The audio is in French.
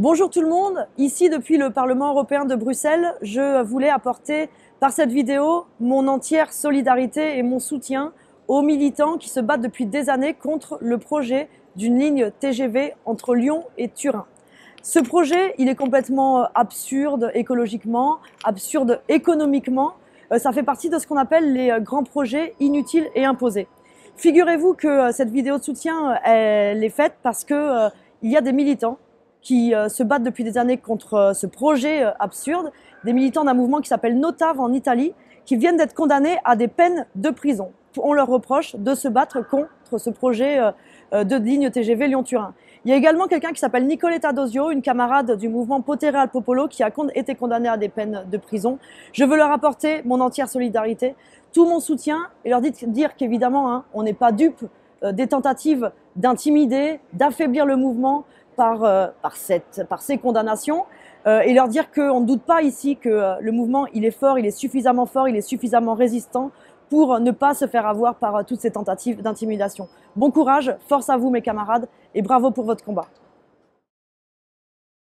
Bonjour tout le monde, ici depuis le Parlement européen de Bruxelles, je voulais apporter par cette vidéo mon entière solidarité et mon soutien aux militants qui se battent depuis des années contre le projet d'une ligne TGV entre Lyon et Turin. Ce projet, il est complètement absurde écologiquement, absurde économiquement, ça fait partie de ce qu'on appelle les grands projets inutiles et imposés. Figurez-vous que cette vidéo de soutien, elle est faite parce que il y a des militants qui se battent depuis des années contre ce projet absurde, des militants d'un mouvement qui s'appelle NoTav en Italie, qui viennent d'être condamnés à des peines de prison. On leur reproche de se battre contre ce projet de ligne TGV Lyon-Turin. Il y a également quelqu'un qui s'appelle Nicoletta Dosio, une camarade du mouvement Potere al Popolo, qui a été condamnée à des peines de prison. Je veux leur apporter mon entière solidarité, tout mon soutien, et leur dire qu'évidemment, on n'est pas dupe des tentatives d'intimider, d'affaiblir le mouvement, par ces condamnations et leur dire qu'on ne doute pas ici que le mouvement il est fort, il est suffisamment résistant pour ne pas se faire avoir par toutes ces tentatives d'intimidation. Bon courage, force à vous mes camarades et bravo pour votre combat.